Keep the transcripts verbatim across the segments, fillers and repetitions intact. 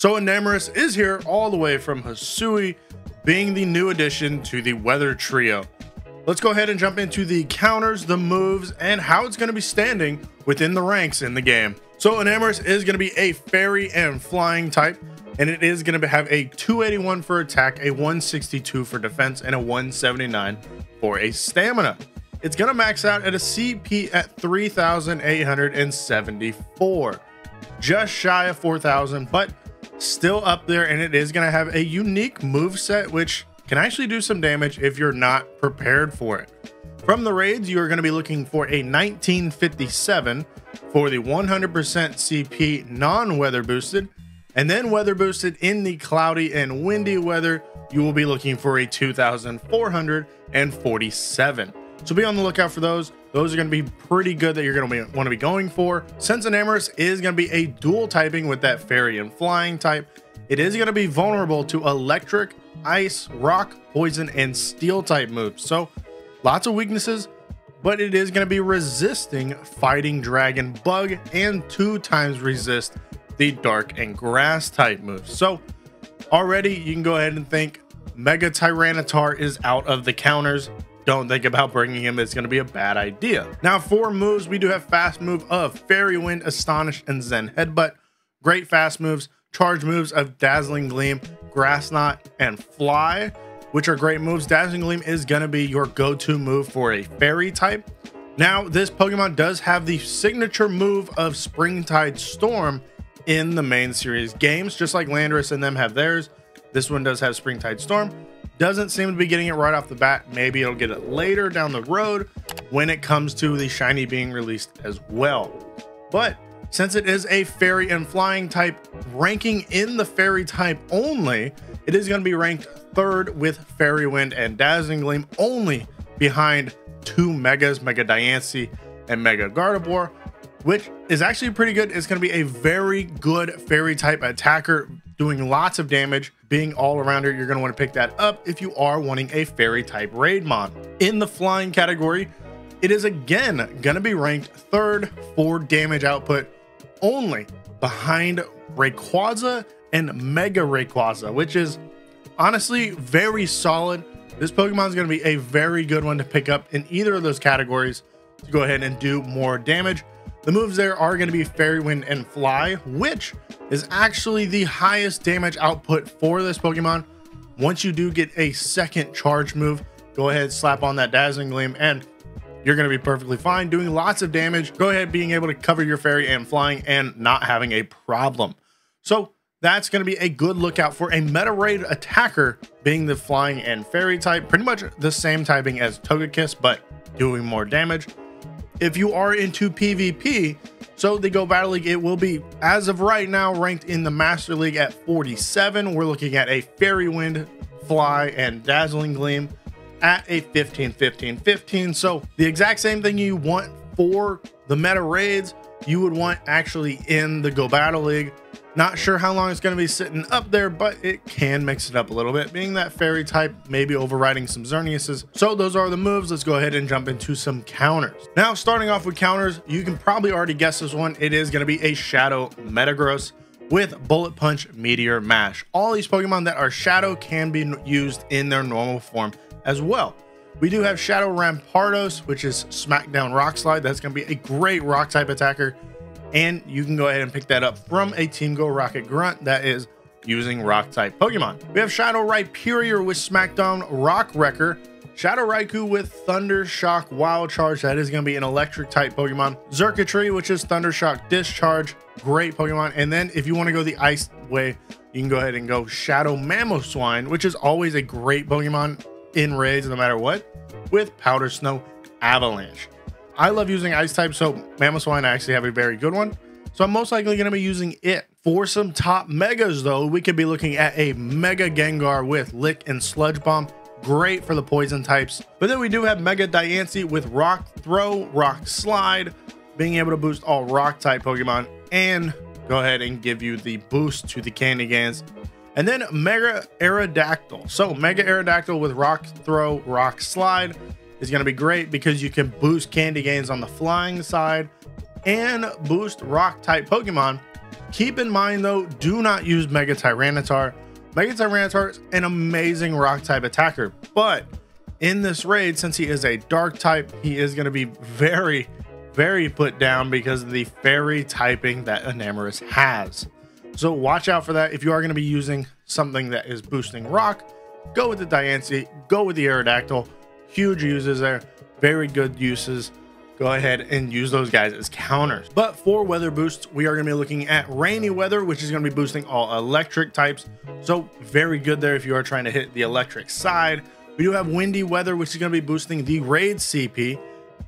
So Enamorus is here all the way from Hisui, being the new addition to the Weather Trio. Let's go ahead and jump into the counters, the moves, and how it's going to be standing within the ranks in the game. So Enamorus is going to be a Fairy and Flying type, and it is going to have a two eighty-one for attack, a one sixty-two for defense, and a one seventy-nine for a stamina. It's going to max out at a C P at three thousand eight hundred seventy-four, just shy of four thousand, but still up there, and it is going to have a unique moveset, which can actually do some damage if you're not prepared for it. From the raids, you are going to be looking for a nineteen fifty-seven for the one hundred percent C P non-weather boosted, and then weather boosted in the cloudy and windy weather, you will be looking for a two thousand four hundred forty-seven. So be on the lookout for those. Those are going to be pretty good that you're going to want to be going for. Since Enamorus is going to be a dual typing with that Fairy and Flying type, it is going to be vulnerable to electric, ice, rock, poison, and steel type moves. So lots of weaknesses, but it is going to be resisting fighting dragon, bug, and two times resist the dark and grass type moves. So already you can go ahead and think Mega Tyranitar is out of the counters. Don't think about bringing him. It's going to be a bad idea. Now for moves, we do have fast move of Fairy Wind, Astonish, and Zen Headbutt. Great fast moves. Charge moves of Dazzling Gleam, Grass Knot, and Fly, which are great moves. Dazzling Gleam is going to be your go-to move for a Fairy type. Now this Pokemon does have the signature move of Springtide Storm in the main series games, just like Landorus and them have theirs. This one does have Springtide Storm. Doesn't seem to be getting it right off the bat. Maybe it'll get it later down the road when it comes to the shiny being released as well. But since it is a Fairy and Flying type, ranking in the Fairy type only, it is going to be ranked third with Fairy Wind and Dazzling Gleam, only behind two Megas, Mega Diancie and Mega Gardevoir, which is actually pretty good. It's going to be a very good Fairy type attacker, doing lots of damage, being all around her. You're going to want to pick that up if you are wanting a Fairy type raid mod. In the Flying category, it is again going to be ranked third for damage output, only behind Rayquaza and Mega Rayquaza, which is honestly very solid. This Pokemon is going to be a very good one to pick up in either of those categories to go ahead and do more damage. The moves there are going to be Fairy Wind and Fly, which is actually the highest damage output for this Pokemon. Once you do get a second charge move, go ahead, slap on that Dazzling Gleam, and you're going to be perfectly fine, doing lots of damage. Go ahead, being able to cover your Fairy and Flying and not having a problem. So that's going to be a good lookout for a meta raid attacker, being the Flying and Fairy type, pretty much the same typing as Togekiss, but doing more damage. If you are into PvP, so the Go Battle League, it will be, as of right now, ranked in the Master League at forty-seven. We're looking at a Fairy Wind, Fly, and Dazzling Gleam at a fifteen, fifteen, fifteen. So the exact same thing you want for the meta raids, you would want actually in the Go Battle League. Not sure how long it's going to be sitting up there, but it can mix it up a little bit, being that Fairy type, maybe overriding some Xerneases. So those are the moves. Let's go ahead and jump into some counters. Now, starting off with counters, you can probably already guess this one. It is going to be a Shadow Metagross with Bullet Punch, Meteor Mash. All these Pokemon that are Shadow can be used in their normal form as well. We do have Shadow Rampardos, which is Smackdown Rock Slide. That's going to be a great rock type attacker, and you can go ahead and pick that up from a Team Go Rocket Grunt that is using rock type Pokemon. We have Shadow Rhyperior with Smackdown Rock Wrecker, Shadow Raikou with Thunder Shock Wild Charge. That is going to be an electric type Pokemon. Zerkitree, which is Thunder Shock Discharge, great Pokemon. And then if you want to go the ice way, you can go ahead and go Shadow Mamoswine, which is always a great Pokemon in raids no matter what, with Powder Snow Avalanche. I love using ice type, so Mamoswine, I actually have a very good one. So I'm most likely going to be using it. For some top megas, though, we could be looking at a Mega Gengar with Lick and Sludge Bomb. Great for the poison types. But then we do have Mega Diancie with Rock Throw, Rock Slide, being able to boost all rock type Pokemon and go ahead and give you the boost to the candy cans. And then Mega Aerodactyl. So Mega Aerodactyl with Rock Throw, Rock Slide is going to be great because you can boost candy gains on the flying side and boost rock type Pokemon Keep in mind though, do not use Mega Tyranitar. Mega Tyranitar is an amazing rock type attacker, but in this raid, since he is a dark type, he is going to be very, very put down because of the fairy typing that Enamorus has. So watch out for that. If you are going to be using something that is boosting rock, go with the Diancie, go with the Aerodactyl. Huge uses there, very good uses. Go ahead and use those guys as counters. But for weather boosts, we are going to be looking at rainy weather, which is going to be boosting all electric types. So very good there if you are trying to hit the electric side. We do have windy weather, which is going to be boosting the raid C P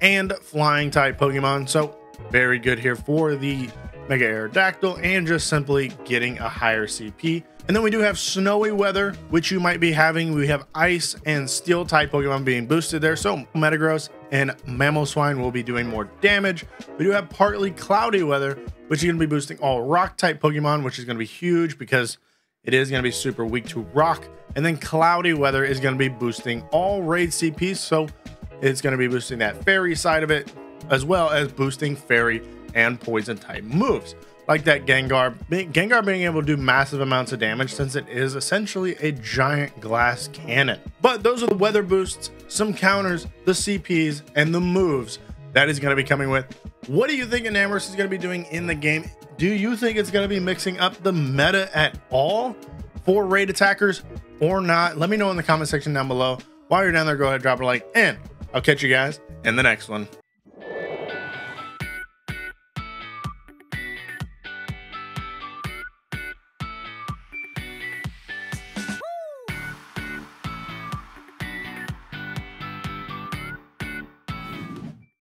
and flying type Pokemon. So very good here for the Mega Aerodactyl and just simply getting a higher C P. And then we do have snowy weather, which you might be having. We have ice and steel type Pokemon being boosted there. So Metagross and Mamoswine will be doing more damage. We do have partly cloudy weather, which is going to be boosting all rock type Pokemon, which is going to be huge because it is going to be super weak to rock. And then cloudy weather is going to be boosting all raid C Ps. So it's going to be boosting that fairy side of it, as well as boosting fairy and poison type moves. Like that Gengar, Gengar being able to do massive amounts of damage since it is essentially a giant glass cannon. But those are the weather boosts, some counters, the C Ps, and the moves that is going to be coming with. What do you think Enamorus is going to be doing in the game? Do you think it's going to be mixing up the meta at all for raid attackers or not? Let me know in the comment section down below. While you're down there, go ahead and drop a like, and I'll catch you guys in the next one.